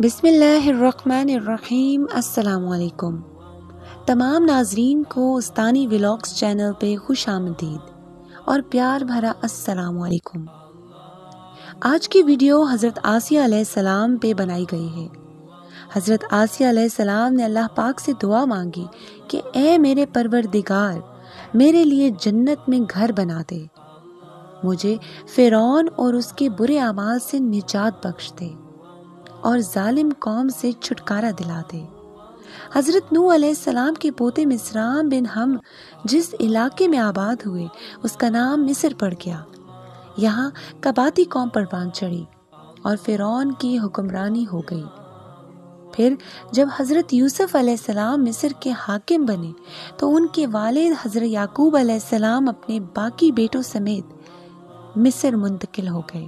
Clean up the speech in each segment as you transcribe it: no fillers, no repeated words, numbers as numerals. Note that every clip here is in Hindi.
बिस्मिल्लाहिर्रहमानिर्रहीम। अस्सलामुअलैकुम। तमाम नाजरीन को उस्तानी व्लॉग्स चैनल पे खुश आमदीद और प्यार भरा अस्सलामुअलैकुम। आज की वीडियो हज़रत आसिया अलैहिस्सलाम पे बनाई गई है। हज़रत आसिया अलैहिस्सलाम ने अल्लाह पाक से दुआ मांगी कि ए मेरे परवरदिगार, मेरे लिए जन्नत में घर बना दे, मुझे फ़िरौन और उसके बुरे अमाल से निजात बख्श दे और जालिम कौम से छुटकारा दिला दे। हज़रत नूह अलैहिस्सलाम के पोते मिस्राम बिन हम जिस इलाके में आबाद हुए उसका नाम मिस्र पड़ गया। यहाँ कबाती कौम परवान चढ़ी और फ़िरौन की हुक्मरानी हो गई। फिर जब हज़रत यूसुफ अलैहिस्सलाम मिस्र के हाकिम बने तो उनके वालिद हज़रत याकूब अलैहिस्सलाम अपने बाकी बेटों समेत मिस्र मुंतकिल हो गए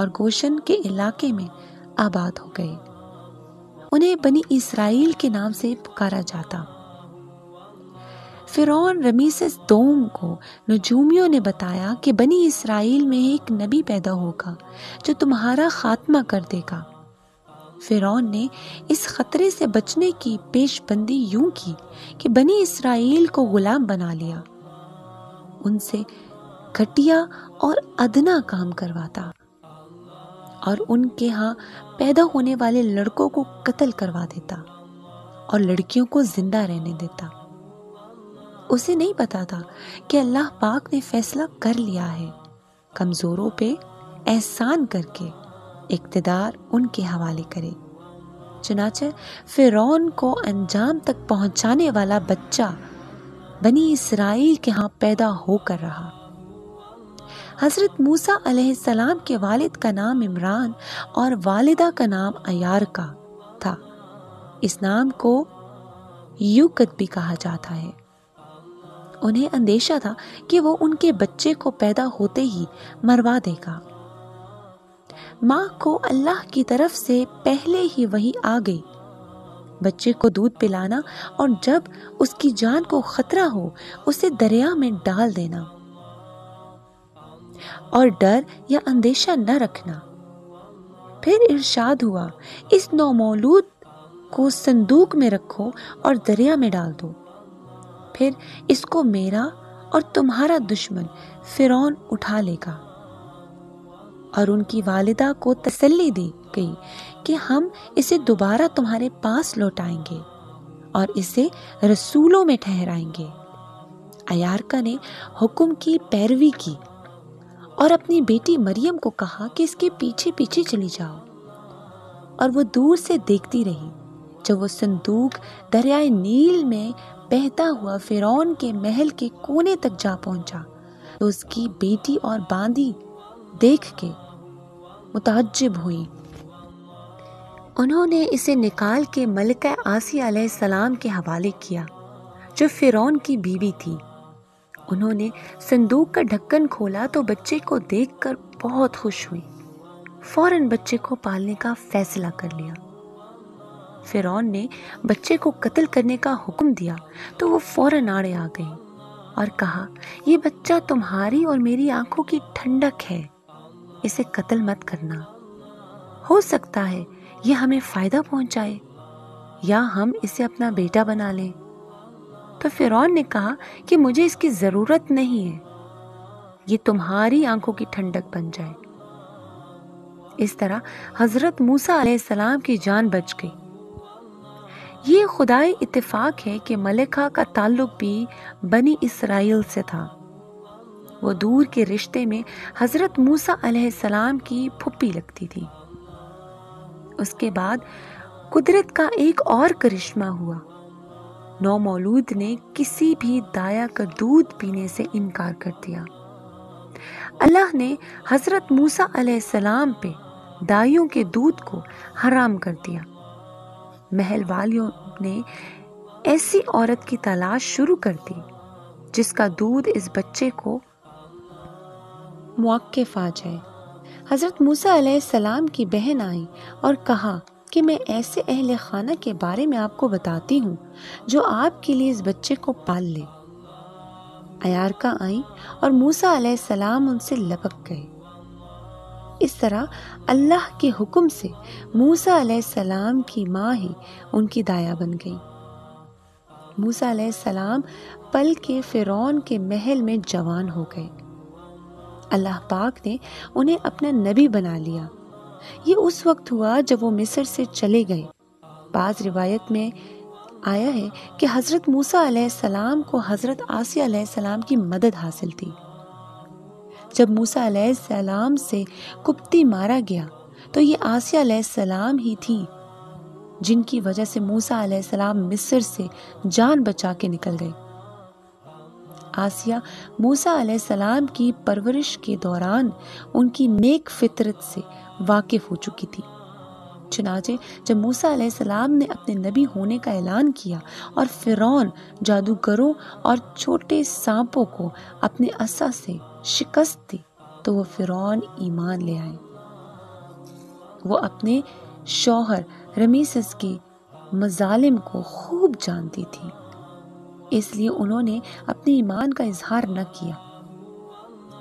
और गोशन के इलाके में आबाद हो गए। उन्हें बनी इसराइल के नाम से पुकारा जाता। फिरौन रमीसेस दोम को नजूमियों ने बताया कि बनी इसराइल में एक नबी पैदा होगा जो तुम्हारा खात्मा कर देगा। फिरौन ने इस खतरे से बचने की पेशबंदी यूं की कि बनी इसराइल को गुलाम बना लिया, उनसे घटिया और अदना काम करवाता और उनके यहाँ पैदा होने वाले लड़कों को कत्ल करवा देता और लड़कियों को जिंदा रहने देता। उसे नहीं पता था कि अल्लाह पाक ने फैसला कर लिया है, कमज़ोरों पे एहसान करके इक्तदार उनके हवाले करे। चुनाचे फिरौन को अंजाम तक पहुंचाने वाला बच्चा बनी इसराइल के यहाँ पैदा होकर रहा। हज़रत मूसा अलैहिस्सलाम के वालिद का नाम इमरान और वालिदा का नाम अयार का था। इस नाम को यूकत भी कहा जाता है। उन्हें अंदेशा था कि वो उनके बच्चे को पैदा होते ही मरवा देगा। माँ को अल्लाह की तरफ से पहले ही वही आ गई। बच्चे को दूध पिलाना और जब उसकी जान को खतरा हो उसे दरिया में डाल देना और डर या अंदेशा न रखना। फिर इरशाद हुआ, इस नौमौलूद को संदूक में रखो और दरिया में डाल दो, फिर इसको मेरा और तुम्हारा दुश्मन फिरौन उठा लेगा। और उनकी वालिदा को तसल्ली दी गई कि हम इसे दोबारा तुम्हारे पास लौटाएंगे और इसे रसूलों में ठहराएंगे। अयारका ने हुक्म की पैरवी की और अपनी बेटी मरियम को कहा कि इसके पीछे पीछे चली जाओ, और वो दूर से देखती रही जब वो संदूक दरियाए नील में बहता हुआ फिरौन के महल के कोने तक जा पहुंचा तो उसकी बेटी और बांदी देख के मुताज्जिब हुई। उन्होंने इसे निकाल के मलिका आसिया अलैहिस्सलाम के हवाले किया जो फिरौन की बीवी थी। उन्होंने संदूक का ढक्कन खोला तो बच्चे को देखकर बहुत खुश हुई। फौरन बच्चे को पालने का फैसला कर लिया। फिरौन ने बच्चे को कत्ल करने का हुक्म दिया तो वो फौरन आड़े आ गई और कहा, ये बच्चा तुम्हारी और मेरी आंखों की ठंडक है, इसे कत्ल मत करना। हो सकता है ये हमें फ़ायदा पहुंचाए या हम इसे अपना बेटा बना लें। तो फिरौन ने कहा कि मुझे इसकी ज़रूरत नहीं है, ये तुम्हारी आंखों की ठंडक बन जाए। इस तरह हज़रत मूसा अलैहिस्सलाम की जान बच गई। ये खुदाई इत्तेफाक है कि मलिका का ताल्लुक भी बनी इसराइल से था। वो दूर के रिश्ते में हज़रत मूसा अलैहिस्सलाम की फुप्पी लगती थी। उसके बाद कुदरत का एक और करिश्मा हुआ। नौमौलूद ने किसी भी दाया का दूध पीने से इनकार कर दिया। अल्लाह ने हज़रत मूसा अलैहिस्सलाम पे दाइयों के दूध को हराम कर दिया। महल वालियों ने ऐसी औरत की तलाश शुरू कर दी जिसका दूध इस बच्चे को मुआक्किफ आ जाए। हज़रत मूसा अलैहिस्सलाम की बहन आई और कहा कि मैं ऐसे अहले खाना के बारे में आपको बताती हूँ जो आपके लिए इस बच्चे को पाल ले। अयारका आई और मूसा अलैहिस्सलाम उनसे लपक गए। इस तरह अल्लाह के हुक्म से मूसा अलैहिस्सलाम की माँ ही उनकी दाया बन गई। मूसा अलैहिस्सलाम पल के फिरौन के महल में जवान हो गए। अल्लाह पाक ने उन्हें अपना नबी बना लिया। ये उस वक्त हुआ जब वो मिस्र से चले गए। बाज़ रिवायत में आया है कि हज़रत मूसा अलैहिस्सलाम को हज़रत आसिया अलैहिस्सलाम की मदद हासिल थी। जब मूसा अलैहिस्सलाम से कुप्ती मारा गया तो ये आसिया अलैहिस्सलाम ही थी जिनकी वजह से मूसा अलैहिस्सलाम मिस्र से जान बचा के निकल गए। आसिया मूसा अलैहिस्सलाम की परवरिश के दौरान उनकी नेक फितरत से वाकिफ हो चुकी थी। चुनाचे जब मूसा अलैहिस्सलाम ने अपने नबी होने का ऐलान किया और फिरौन जादूगरों और छोटे सांपों को अपने असा से शिकस्त दी तो वो फिरौन ईमान ले आए। वो अपने शौहर रमीसेस के मजालिम को खूब जानती थी, इसलिए उन्होंने अपने ईमान का इजहार न किया।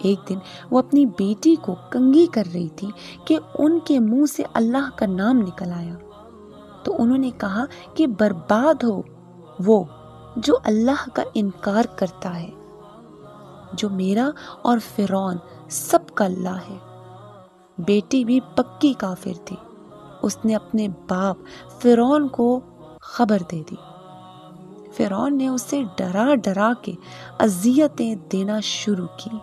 एक दिन वो अपनी बेटी को कंघी कर रही थी कि उनके मुंह से अल्लाह का नाम निकल आया तो उन्होंने कहा कि बर्बाद हो वो जो अल्लाह का इनकार करता है, जो मेरा और फिरौन सबका अल्लाह है। बेटी भी पक्की काफिर थी। उसने अपने बाप फिरौन को खबर दे दी। फिरौन ने उसे डरा डरा के अजियतें देना शुरू की।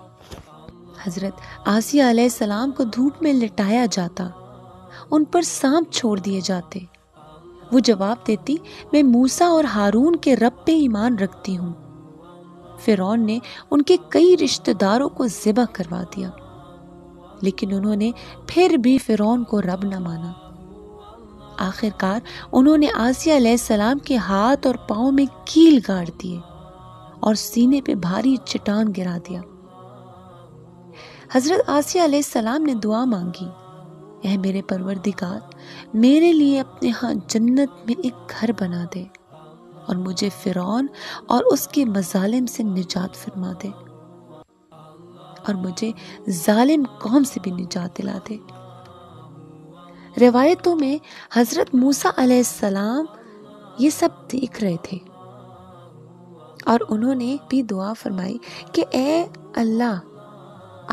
हज़रत आसिया अलैहिस्सलाम को धूप में लिटाया जाता, उन पर सांप छोड़ दिए जाते। वो जवाब देती, मैं मूसा और हारून के रब पे ईमान रखती हूँ। फिरौन ने उनके कई रिश्तेदारों को ज़िबा करवा दिया, लेकिन उन्होंने फिर भी फिरौन को रब न माना। आखिरकार उन्होंने आसिया अलैहिस्सलाम के हाथ और पाँव में कील गाड़ दिए और सीने पे भारी चट्टान गिरा दिया। हज़रत आसिया अलैहिस्सलाम ने दुआ मांगी, यह मेरे परवरदिगार, मेरे लिए अपने यहाँ जन्नत में एक घर बना दे और मुझे फिरौन और उसके मजालिम से निजात फरमा दे और मुझे जालिम कौम से भी निजात दिला दे। रिवायतों में हज़रत मूसा अलैहिस्सलाम ये सब देख रहे थे और उन्होंने भी दुआ फरमाई कि ए अल्लाह,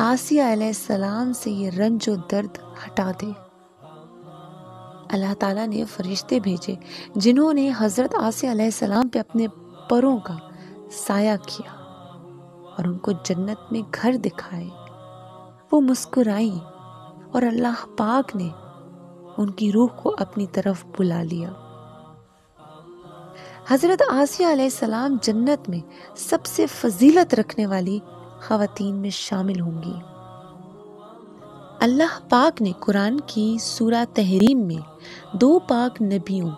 आसिया अलैहिस्सलाम से ये रंज और दर्द हटा दे। अल्लाह ताला ने फरिश्ते भेजे जिन्होंने हज़रत आसिया अलैहिस्सलाम पे अपने परों का साया किया और उनको जन्नत में घर दिखाए। वो मुस्कुराई और अल्लाह पाक ने उनकी रूह को अपनी तरफ बुला लिया। हज़रत आसिया अलैहिस्सलाम जन्नत में सबसे फजीलत रखने वाली ख़वातीन में शामिल होंगी। अल्लाह पाक ने कुरान की सूरह तहरीम में दो पाक नबियों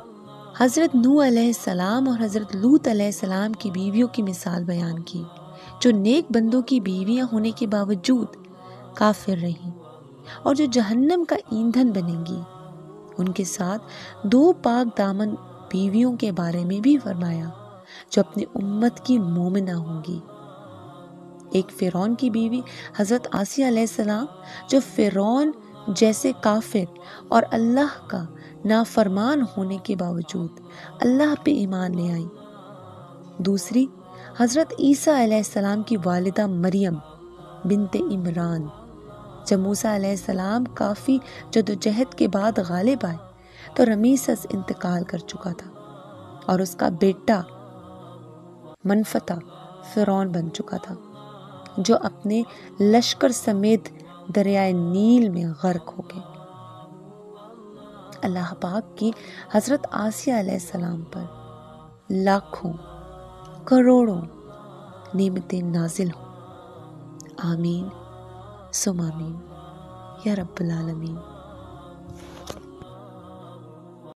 हज़रत नूह अलैहिस्सलाम और हज़रत लूत अलैहिस्सलाम की बीवियों की मिसाल बयान की, जो नेक बंदों की बीवियां होने के बावजूद काफिर रहीं और जो जहन्नम का ईंधन बनेंगी। उनके साथ दो पाक दामन बीवियों के बारे में भी फरमाया जो अपनी उम्मत की मोमिना होंगी। एक फिरौन की बीवी हज़रत आसिया अलैहिस्सलाम, जो फिरौन जैसे काफिर और अल्लाह का नाफरमान होने के बावजूद अल्लाह पे ईमान ले आई। दूसरी हज़रत ईसा अलैहिस्सलाम की वालिदा मरियम बिनते इमरान। जब मूसा अलैहिस्सलाम काफ़ी जदोजहद के बाद गालिब आए तो रमीसेस इंतकाल कर चुका था और उसका बेटा मनफता फिरौन बन चुका था, जो अपने लश्कर समेत दरियाए नील में गर्क हो गए। अल्लाह पाक की हज़रत आसिया अलैहिस्सलाम पर लाखों करोड़ों नेमतें नाजिल हों। आमीन सुम आमीन या रब्बुल आलमीन।